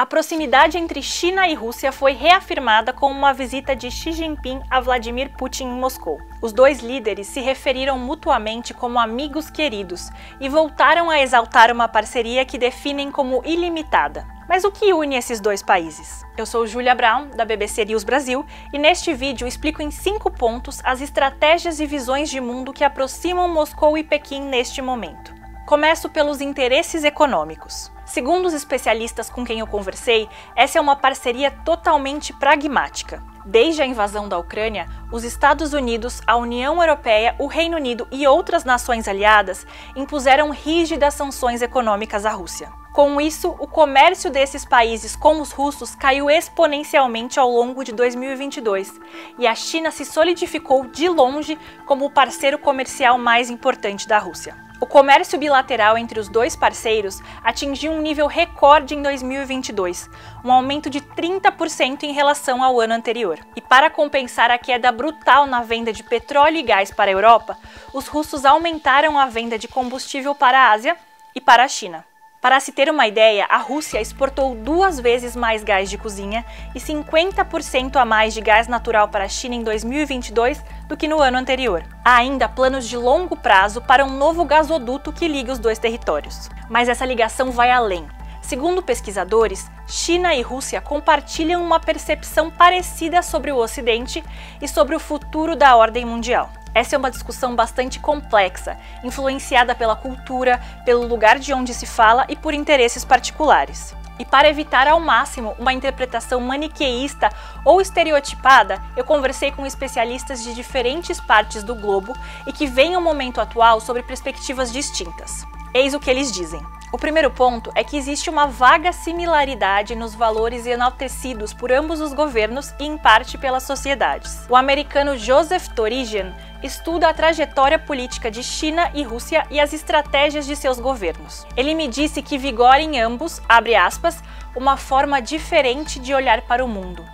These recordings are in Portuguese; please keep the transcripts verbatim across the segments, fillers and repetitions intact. A proximidade entre China e Rússia foi reafirmada com uma visita de Xi Jinping a Vladimir Putin em Moscou. Os dois líderes se referiram mutuamente como amigos queridos e voltaram a exaltar uma parceria que definem como ilimitada. Mas o que une esses dois países? Eu sou Julia Braun, da B B C News Brasil, e neste vídeo explico em cinco pontos as estratégias e visões de mundo que aproximam Moscou e Pequim neste momento. Começo pelos interesses econômicos. Segundo os especialistas com quem eu conversei, essa é uma parceria totalmente pragmática. Desde a invasão da Ucrânia, os Estados Unidos, a União Europeia, o Reino Unido e outras nações aliadas impuseram rígidas sanções econômicas à Rússia. Com isso, o comércio desses países com os russos caiu exponencialmente ao longo de dois mil e vinte e dois, e a China se solidificou de longe como o parceiro comercial mais importante da Rússia. O comércio bilateral entre os dois parceiros atingiu um nível recorde em dois mil e vinte e dois, um aumento de trinta por cento em relação ao ano anterior. E para compensar a queda brutal na venda de petróleo e gás para a Europa, os russos aumentaram a venda de combustível para a Ásia e para a China. Para se ter uma ideia, a Rússia exportou duas vezes mais gás de cozinha e cinquenta por cento a mais de gás natural para a China em dois mil e vinte e dois do que no ano anterior. Há ainda planos de longo prazo para um novo gasoduto que liga os dois territórios. Mas essa ligação vai além. Segundo pesquisadores, China e Rússia compartilham uma percepção parecida sobre o Ocidente e sobre o futuro da ordem mundial. Essa é uma discussão bastante complexa, influenciada pela cultura, pelo lugar de onde se fala e por interesses particulares. E para evitar ao máximo uma interpretação maniqueísta ou estereotipada, eu conversei com especialistas de diferentes partes do globo e que veem o momento atual sobre perspectivas distintas. Eis o que eles dizem. O primeiro ponto é que existe uma vaga similaridade nos valores enaltecidos por ambos os governos e, em parte, pelas sociedades. O americano Joseph Torigan estuda a trajetória política de China e Rússia e as estratégias de seus governos. Ele me disse que vigora em ambos, abre aspas, uma forma diferente de olhar para o mundo.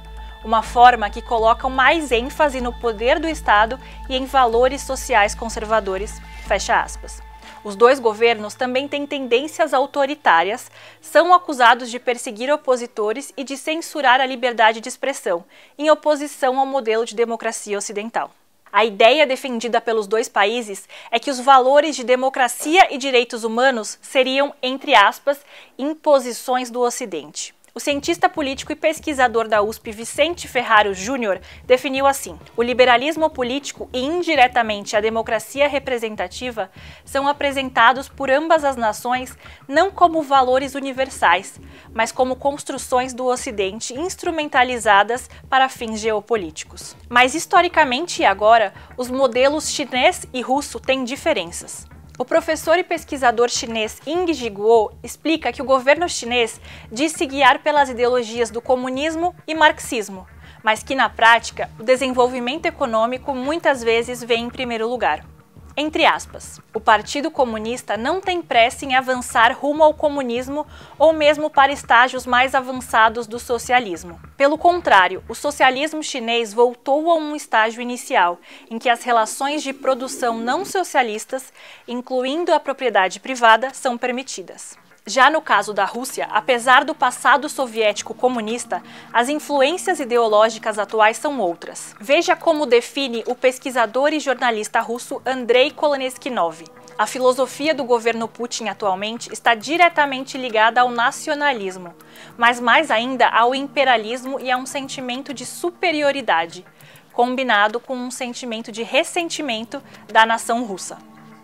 Uma forma que coloca mais ênfase no poder do Estado e em valores sociais conservadores, fecha aspas. Os dois governos também têm tendências autoritárias, são acusados de perseguir opositores e de censurar a liberdade de expressão, em oposição ao modelo de democracia ocidental. A ideia defendida pelos dois países é que os valores de democracia e direitos humanos seriam, entre aspas, imposições do Ocidente. O cientista político e pesquisador da U S P, Vicente Ferraro Júnior, definiu assim: o liberalismo político e, indiretamente, a democracia representativa são apresentados por ambas as nações não como valores universais, mas como construções do Ocidente instrumentalizadas para fins geopolíticos. Mas, historicamente e agora, os modelos chinês e russo têm diferenças. O professor e pesquisador chinês Ying Jiguo explica que o governo chinês diz se guiar pelas ideologias do comunismo e marxismo, mas que na prática o desenvolvimento econômico muitas vezes vem em primeiro lugar. Entre aspas, o Partido Comunista não tem pressa em avançar rumo ao comunismo ou mesmo para estágios mais avançados do socialismo. Pelo contrário, o socialismo chinês voltou a um estágio inicial, em que as relações de produção não socialistas, incluindo a propriedade privada, são permitidas. Já no caso da Rússia, apesar do passado soviético comunista, as influências ideológicas atuais são outras. Veja como define o pesquisador e jornalista russo Andrei Kolonieskinov. A filosofia do governo Putin atualmente está diretamente ligada ao nacionalismo, mas mais ainda ao imperialismo e a um sentimento de superioridade, combinado com um sentimento de ressentimento da nação russa.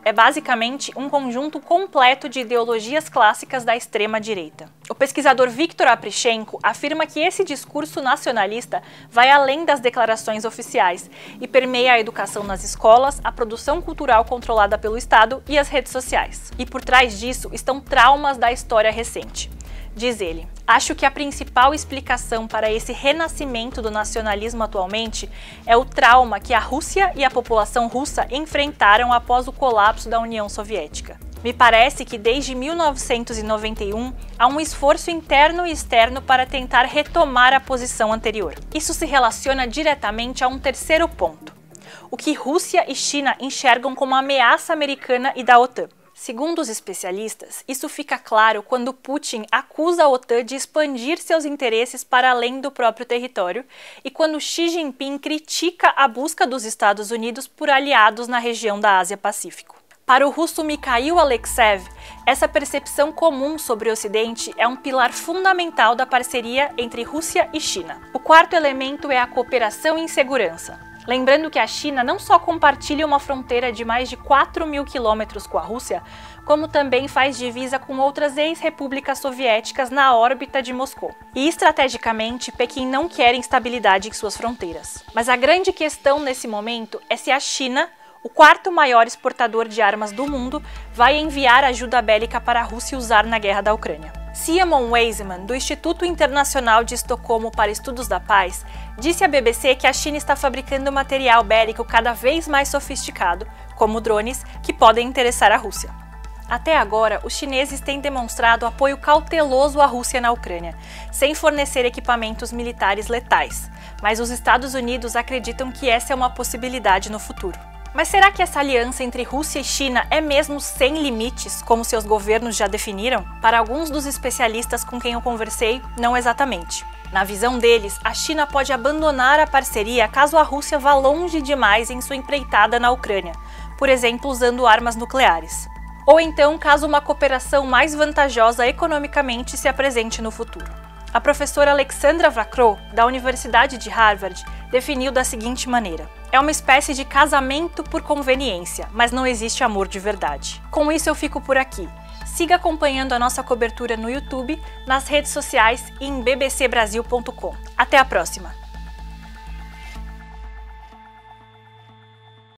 É basicamente um conjunto completo de ideologias clássicas da extrema-direita. O pesquisador Victor Aprichenko afirma que esse discurso nacionalista vai além das declarações oficiais e permeia a educação nas escolas, a produção cultural controlada pelo Estado e as redes sociais. E por trás disso estão traumas da história recente. Diz ele: acho que a principal explicação para esse renascimento do nacionalismo atualmente é o trauma que a Rússia e a população russa enfrentaram após o colapso da União Soviética. Me parece que desde mil novecentos e noventa e um há um esforço interno e externo para tentar retomar a posição anterior. Isso se relaciona diretamente a um terceiro ponto: o que Rússia e China enxergam como ameaça americana e da OTAN. Segundo os especialistas, isso fica claro quando Putin acusa a OTAN de expandir seus interesses para além do próprio território e quando Xi Jinping critica a busca dos Estados Unidos por aliados na região da Ásia-Pacífico. Para o russo Mikhail Alexeev, essa percepção comum sobre o Ocidente é um pilar fundamental da parceria entre Rússia e China. O quarto elemento é a cooperação em segurança. Lembrando que a China não só compartilha uma fronteira de mais de quatro mil quilômetros com a Rússia, como também faz divisa com outras ex-repúblicas soviéticas na órbita de Moscou. E, estrategicamente, Pequim não quer instabilidade em suas fronteiras. Mas a grande questão nesse momento é se a China, o quarto maior exportador de armas do mundo, vai enviar ajuda bélica para a Rússia usar na guerra da Ucrânia. Simon Wiesmann, do Instituto Internacional de Estocolmo para Estudos da Paz, disse à B B C que a China está fabricando material bélico cada vez mais sofisticado, como drones, que podem interessar a Rússia. Até agora, os chineses têm demonstrado apoio cauteloso à Rússia na Ucrânia, sem fornecer equipamentos militares letais, mas os Estados Unidos acreditam que essa é uma possibilidade no futuro. Mas será que essa aliança entre Rússia e China é mesmo sem limites, como seus governos já definiram? Para alguns dos especialistas com quem eu conversei, não exatamente. Na visão deles, a China pode abandonar a parceria caso a Rússia vá longe demais em sua empreitada na Ucrânia, por exemplo, usando armas nucleares. Ou então, caso uma cooperação mais vantajosa economicamente se apresente no futuro. A professora Alexandra Vakrou, da Universidade de Harvard, definiu da seguinte maneira: é uma espécie de casamento por conveniência, mas não existe amor de verdade. Com isso eu fico por aqui. Siga acompanhando a nossa cobertura no YouTube, nas redes sociais e em b b c brasil ponto com. Até a próxima!